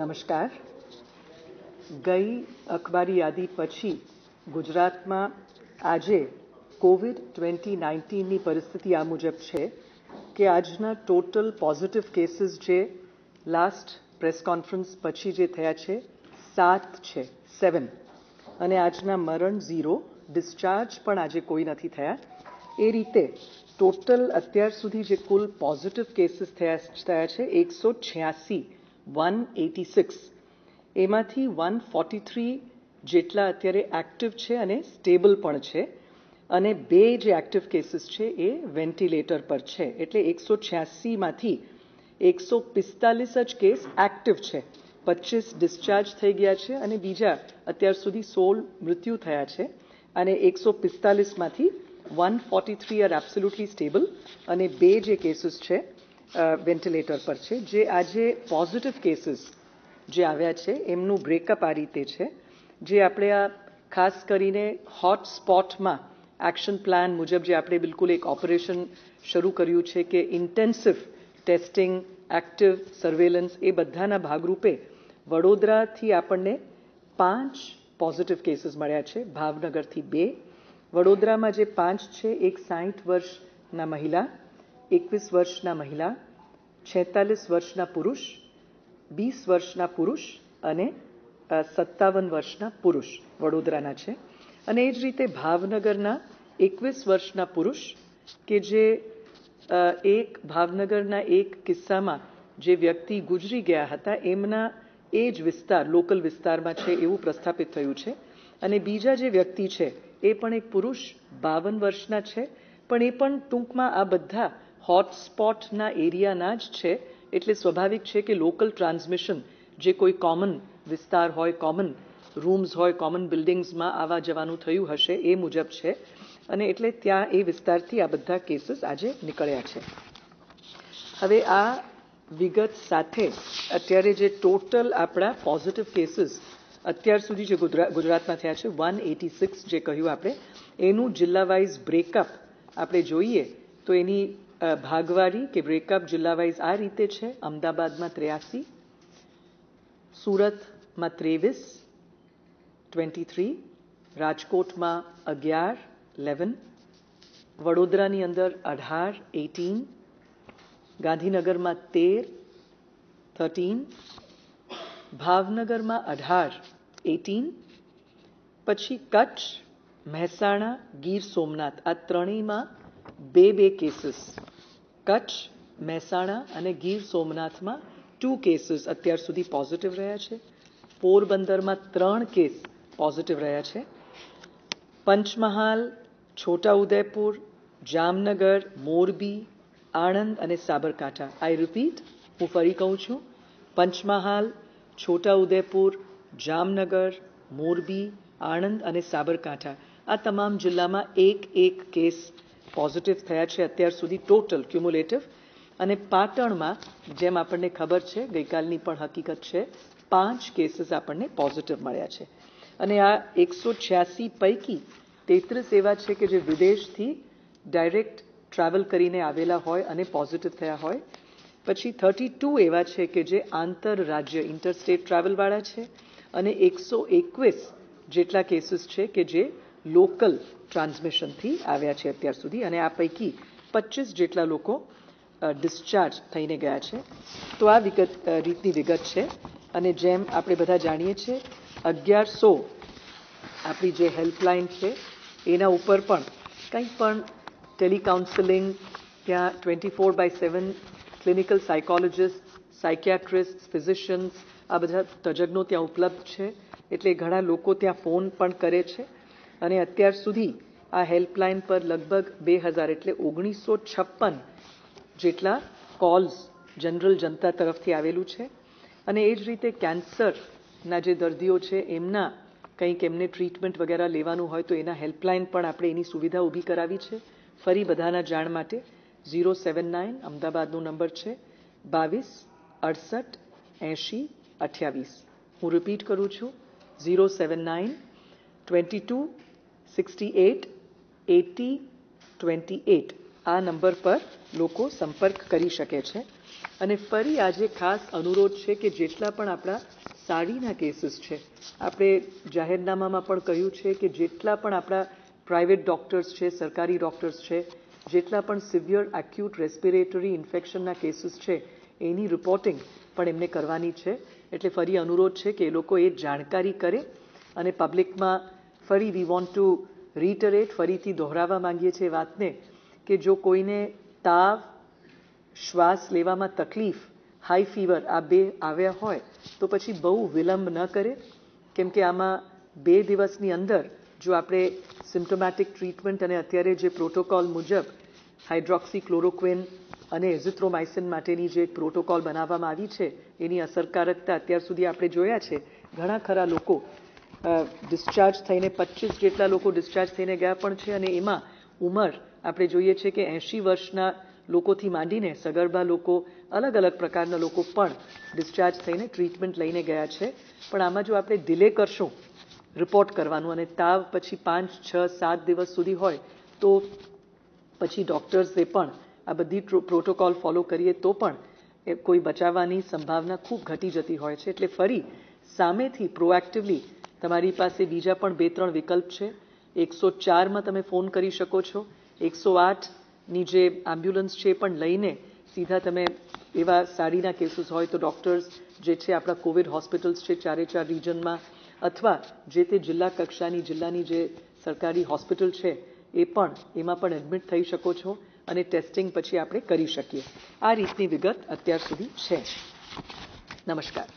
નમસ્કાર. ગઈ અખબારી યાદી પછી ગુજરાતમાં આજે કોવિડ-19ની પરિસ્થિતિ આ મુજબ છે કે આજના ટોટલ પોઝિટિવ કેસીસ જે લાસ્ટ પ્રેસ કોન્ફરન્સ પછી જે થયા છે 7 છે, 7, અને આજના મરણ 0, ડિસ્ચાર્જ પણ આજે કોઈ નથી થયા. એ રીતે ટોટલ અત્યાર સુધી જે કુલ પોઝિટિવ કેસીસ થયા છે 186, 186, એમાંથી 143 જેટલા અત્યારે એક્ટિવ છે અને સ્ટેબલ પણ છે, અને બે જે એક્ટિવ કેસીસ છે એ વેન્ટિલેટર પર છે. એટલે 186માંથી 145 જ કેસ એક્ટિવ છે, 25 ડિસ્ચાર્જ થઈ ગયા છે અને બીજા અત્યાર સુધી 16 મૃત્યુ થયા છે. અને 145માંથી 143 આર એબ્સોલ્યુટલી સ્ટેબલ અને બે જે કેસીસ છે વેન્ટિલેટર પર છે. જે આજે પોઝિટિવ કેસીસ જે આવ્યા છે એમનું બ્રેકઅપ આ રીતે છે, જે આપણે આ ખાસ કરીને હોટસ્પોટમાં એક્શન પ્લાન મુજબ જે આપણે બિલકુલ એક ઓપરેશન શરૂ કર્યું છે કે ઇન્ટેન્સિવ ટેસ્ટિંગ, એક્ટિવ સર્વેલન્સ, એ બધાના ભાગરૂપે વડોદરાથી આપણને 5 પોઝિટિવ કેસીસ મળ્યા છે, ભાવનગરથી 2. વડોદરામાં જે 5 છે, એક 60 વર્ષના મહિલા, 21 વર્ષના મહિલા, 46 વર્ષના પુરુષ, 20 વર્ષના પુરુષ અને 57 વર્ષના પુરુષ વડોદરાના છે. અને એ જ રીતે ભાવનગરના 21 વર્ષના પુરુષ કે જે એક ભાવનગરના એક કિસ્સામાં જે વ્યક્તિ ગુજરી ગયા હતા એમના એ જ વિસ્તાર લોકલ વિસ્તારમાં છે એવું પ્રસ્થાપિત થયું છે. અને બીજા જે વ્યક્તિ છે એ પણ એક પુરુષ 52 વર્ષના છે, પણ એ પણ ટૂંકમાં આ બધા હોટસ્પોટના એરિયાના જ છે. એટલે સ્વાભાવિક છે કે લોકલ ટ્રાન્સમિશન જે કોઈ કોમન વિસ્તાર હોય, કોમન રૂમ્સ હોય, કોમન બિલ્ડિંગ્સમાં આવા જવાનું થયું હશે એ મુજબ છે, અને એટલે ત્યાં એ વિસ્તારથી આ બધા કેસીસ આજે નીકળ્યા છે. હવે આ વિગત સાથે અત્યારે જે ટોટલ આપણા પોઝિટિવ કેસીસ અત્યાર સુધી જે ગુજરાતમાં થયા છે 186 જે કહ્યું આપણે, એનું જિલ્લાવાઇઝ બ્રેકઅપ આપણે જોઈએ તો એની ભાગવારી કે બ્રેકઅપ જિલ્લાવાઇઝ આ રીતે છે. અમદાવાદમાં 83, સુરતમાં 23, 23, રાજકોટમાં 11, 11, વડોદરાની અંદર 18, 18, ગાંધીનગરમાં 13, 13, ભાવનગરમાં 18, 18, પછી કચ્છ, મહેસાણા, ગીર સોમનાથ, આ ત્રણેયમાં બે બે કેસીસ, કચ્છ, મહેસાણા અને ગીર સોમનાથમાં 2 કેસીસ અત્યાર સુધી પોઝિટિવ રહ્યા છે. પોરબંદરમાં 3 કેસ પોઝિટિવ રહ્યા છે. પંચમહાલ, છોટાઉદેપુર, જામનગર, મોરબી, આણંદ અને સાબરકાંઠા. આઈ રિપીટ, હું ફરી કહું છું, પંચમહાલ, છોટાઉદેપુર, જામનગર, મોરબી, આણંદ અને સાબરકાંઠા, આ તમામ જિલ્લામાં 1-1 કેસ પોઝિટિવ થયા છે અત્યાર સુધી ટોટલ ક્યુમ્યુલેટિવ. અને પાટણમાં જેમ આપણને ખબર છે, ગઈકાલની પણ હકીકત છે, 5 કેસીસ આપણને પોઝિટિવ મળ્યા છે. અને આ 186 પૈકી 33 એવા છે કે જે વિદેશથી ડાયરેક્ટ ટ્રાવેલ કરીને આવેલા હોય અને પોઝિટિવ થયા હોય. પછી 32 એવા છે કે જે આંતરરાજ્ય ઇન્ટરસ્ટેટ ટ્રાવેલવાળા છે, અને 121 જેટલા કેસીસ છે કે જે લોકલ ટ્રાન્સમિશનથી આવ્યા છે અત્યાર સુધી. અને આ પૈકી 25 જેટલા લોકો ડિસ્ચાર્જ થઈને ગયા છે. તો આ રીતની વિગત છે. અને જેમ આપણે બધા જાણીએ છીએ 1100 આપણી જે હેલ્પલાઇન છે એના ઉપર પણ કંઈ પણ ટેલિકાઉન્સેલિંગ, ત્યાં 24/7 ક્લિનિકલ સાયકોલોજિસ્ટ, સાયકિયાટ્રિસ્ટ, ફિઝિશિયન્સ, આ બધા તજજ્ઞો ત્યાં ઉપલબ્ધ છે. એટલે ઘણા લોકો ત્યાં ફોન પણ કરે છે. અને અત્યાર સુધી આ હેલ્પલાઇન પર લગભગ 2000 એટલે 1956 જેટલા કોલ્સ જનરલ જનતા તરફથી આવેલું છે. અને એ જ રીતે કેન્સરના જે દર્દીઓ છે એમના કંઈક એમને ટ્રીટમેન્ટ વગેરે લેવાનું હોય તો એના હેલ્પલાઇન પણ આપણે એની સુવિધા ઊભી કરાવી છે. ફરી બધાના જાણ માટે 079 અમદાવાદનો નંબર છે, 22 68 80 28. હું રિપીટ કરું છું, 079 22 68 80 28, આ નંબર પર લોકો સંપર્ક કરી શકે છે. અને ફરી આજે ખાસ અનુરોધ છે કે જેટલા પણ આપણા સારીના કેસીસ છે, આપણે જાહેરનામામાં પણ કહ્યું છે કે જેટલા પણ આપણા પ્રાઇવેટ ડૉક્ટર્સ છે, સરકારી ડૉક્ટર્સ છે, જેટલા પણ સિવિયર એક્યુટ રેસ્પિરેટરી ઇન્ફેક્શનના કેસીસ છે એની રિપોર્ટિંગ પણ એમને કરવાની છે. એટલે ફરી અનુરોધ છે કે એ લોકો એ જાણકારી કરે અને પબ્લિકમાં ફરી વી વોન્ટ ટુ રીટરેટ, ફરીથી દોહરાવવા માંગીએ છીએ વાતને કે જો કોઈને તાવ, શ્વાસ લેવામાં તકલીફ, હાઈ ફીવર આ બે આવ્યા હોય તો પછી બહુ વિલંબ ન કરે, કેમ કે આમાં 2 દિવસની અંદર જો આપણે સિમ્પ્ટોમેટિક ટ્રીટમેન્ટ અને અત્યારે જે પ્રોટોકોલ મુજબ હાઇડ્રોક્સીક્લોરોક્વિન અને એઝિથ્રોમાઇસિન માટેની જે પ્રોટોકોલ બનાવવામાં આવી છે એની અસરકારકતા અત્યાર સુધી આપણે જોયા છે. ઘણા ખરા લોકો ડિસ્ચાર્જ થઈને 25 જેટલા લોકો ડિસ્ચાર્જ થઈને ગયા પણ છે અને એમાં ઉંમર આપણે જોઈએ છે કે 80 વર્ષના લોકોથી માંડીને સગર્ભા લોકો, અલગ અલગ પ્રકારના લોકો પણ ડિસ્ચાર્જ થઈને ટ્રીટમેન્ટ લઈને ગયા છે. પણ આમાં જો આપણે ડિલે કરશું રિપોર્ટ કરવાનું અને તાવ પછી 5, 6, 7 દિવસ સુધી હોય તો પછી ડૉક્ટર્સે પણ આ બધી પ્રોટોકોલ ફોલો કરીએ તો પણ કોઈ બચાવવાની સંભાવના ખૂબ ઘટી જતી હોય છે. એટલે ફરી સામેથી પ્રોએક્ટિવલી તમારી પાસે બીજા પણ 2-3 વિકલ્પ છે. 104માં તમે ફોન કરી શકો છો, 108ની જે એમ્બ્યુલન્સ છે પણ લઈને સીધા તમે એવા સારીના કેસીસ હોય તો ડૉક્ટર્સ જે છે આપણા કોવિડ હોસ્પિટલ્સ છે 4-4 રિજનમાં અથવા જે તે જિલ્લા કક્ષાની જિલ્લાની જે સરકારી હોસ્પિટલ છે એ પણ એમાં પણ એડમિટ થઈ શકો છો અને ટેસ્ટિંગ પછી આપણે કરી શકીએ. આ રીતની વિગત અત્યાર સુધી છે. નમસ્કાર.